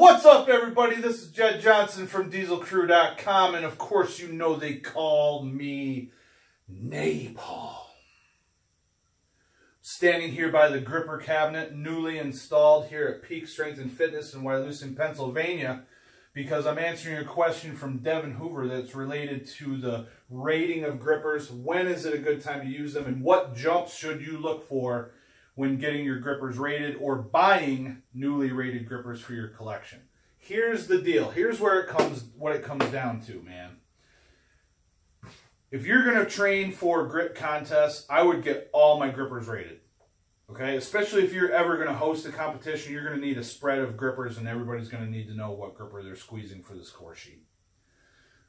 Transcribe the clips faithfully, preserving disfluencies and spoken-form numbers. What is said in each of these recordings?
What's up, everybody? This is Jed Johnson from Diesel Crew dot com, and of course, you know they call me Napal. Standing here by the gripper cabinet, newly installed here at Peak Strength and Fitness in Wyalusing, Pennsylvania, because I'm answering a question from Devin Hoover that's related to the rating of grippers. When is it a good time to use them, and what jumps should you look for when getting your grippers rated or buying newly rated grippers for your collection? Here's the deal. Here's where it comes, what it comes down to, man. If you're going to train for grip contests, I would get all my grippers rated. Okay? Especially if you're ever going to host a competition, you're going to need a spread of grippers, and everybody's going to need to know what gripper they're squeezing for the score sheet.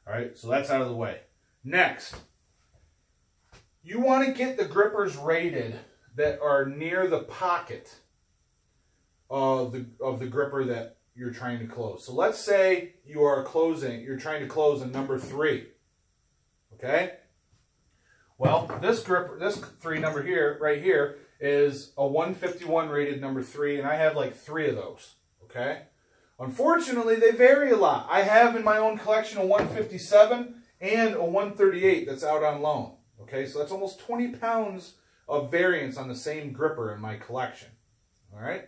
All right? So that's out of the way. Next, you want to get the grippers rated that are near the pocket of the of the gripper that you're trying to close. So let's say you are closing, you're trying to close a number three. Okay? Well, this gripper, this three number here, right here, is a one fifty-one rated number three, and I have like three of those. Okay? Unfortunately, they vary a lot. I have in my own collection a one fifty-seven and a one thirty-eight that's out on loan. Okay, so that's almost twenty pounds of variance on the same gripper in my collection. All right?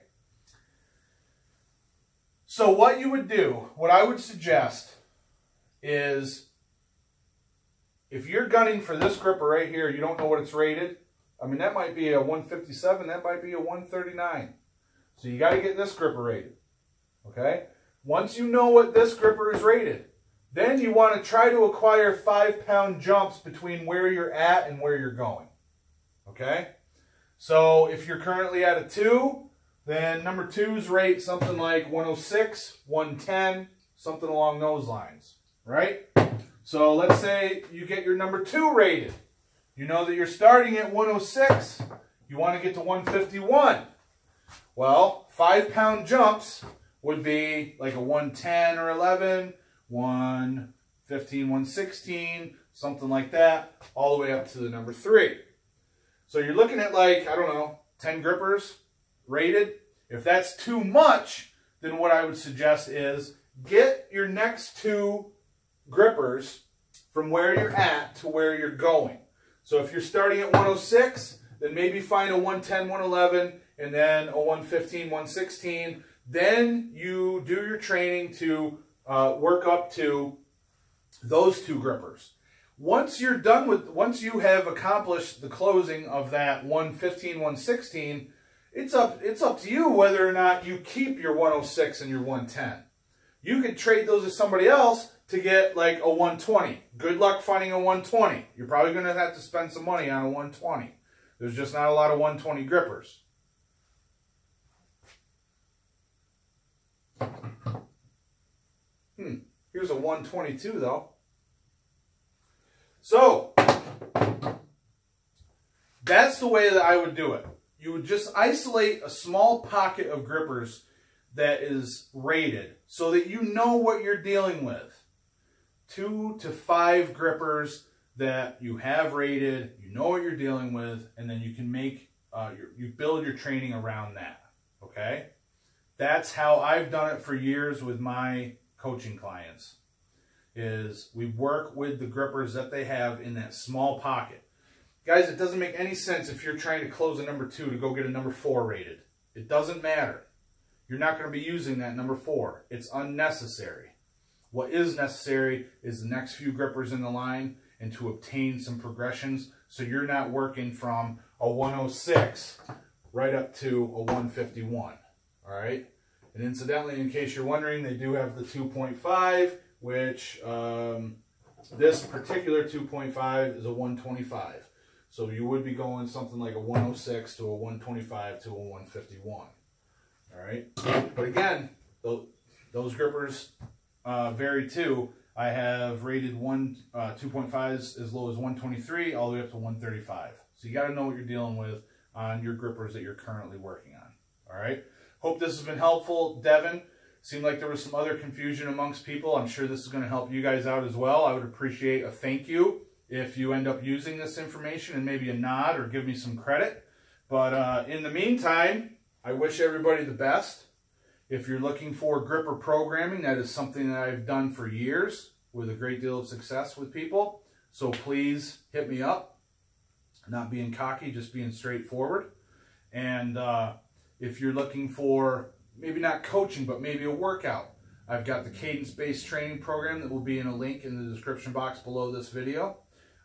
So what you would do, what I would suggest is, if you're gunning for this gripper right here, you don't know what it's rated. I mean, that might be a one fifty-seven, that might be a one thirty-nine. So you got to get this gripper rated. Okay? Once you know what this gripper is rated, then you want to try to acquire five pound jumps between where you're at and where you're going. Okay, so if you're currently at a two, then number twos rate something like one oh six, one ten, something along those lines, right? So let's say you get your number two rated. You know that you're starting at one oh six. You want to get to one fifty-one. Well, five pound jumps would be like a one ten or eleven, one fifteen, one sixteen, something like that, all the way up to the number three. So you're looking at like, I don't know, ten grippers rated. If that's too much, then what I would suggest is get your next two grippers from where you're at to where you're going. So if you're starting at one oh six, then maybe find a one ten, one eleven, and then a one fifteen, one sixteen. Then you do your training to uh, work up to those two grippers. Once you're done with, once you have accomplished the closing of that one fifteen, one sixteen, it's up, it's up to you whether or not you keep your one oh six and your one ten. You could trade those to somebody else to get like a one twenty. Good luck finding a one twenty. You're probably going to have to spend some money on a one twenty. There's just not a lot of one twenty grippers. Hmm. Here's a one twenty-two though. So, that's the way that I would do it. You would just isolate a small pocket of grippers that is rated so that you know what you're dealing with. Two to five grippers that you have rated, you know what you're dealing with, and then you can make, uh, your, you build your training around that, okay? That's how I've done it for years with my coaching clients. Is we work with the grippers that they have in that small pocket. Guys, it doesn't make any sense if you're trying to close a number two to go get a number four rated. It doesn't matter. You're not going to be using that number four. It's unnecessary. What is necessary is the next few grippers in the line and to obtain some progressions so you're not working from a one oh six right up to a one fifty-one. All right? And incidentally, in case you're wondering, they do have the two point five. Which um, this particular two point five is a one twenty-five. So you would be going something like a one oh six to a one twenty-five to a one fifty-one. All right. But again, those, those grippers uh, vary too. I have rated one uh, two point fives as low as one twenty-three all the way up to one thirty-five. So you got to know what you're dealing with on your grippers that you're currently working on. All right. Hope this has been helpful, Devin. Seemed like there was some other confusion amongst people. I'm sure this is going to help you guys out as well. I would appreciate a thank you if you end up using this information and maybe a nod or give me some credit. But uh, in the meantime, I wish everybody the best. If you're looking for gripper programming, that is something that I've done for years with a great deal of success with people. So please hit me up. Not being cocky, just being straightforward. And uh, if you're looking for maybe not coaching, but maybe a workout, I've got the cadence-based training program that will be in a link in the description box below this video.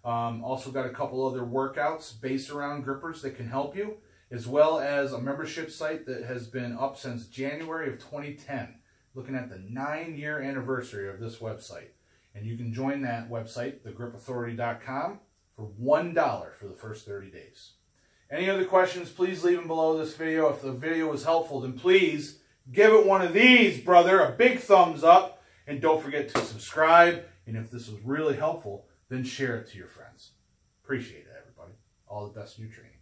Um, also got a couple other workouts based around grippers that can help you, as well as a membership site that has been up since January of twenty ten, looking at the nine-year anniversary of this website. And you can join that website, the grip authority dot com, for one dollar for the first thirty days. Any other questions, please leave them below this video. If the video was helpful, then please give it one of these, brother, a big thumbs up. And don't forget to subscribe. And if this was really helpful, then share it to your friends. Appreciate it, everybody. All the best in your training.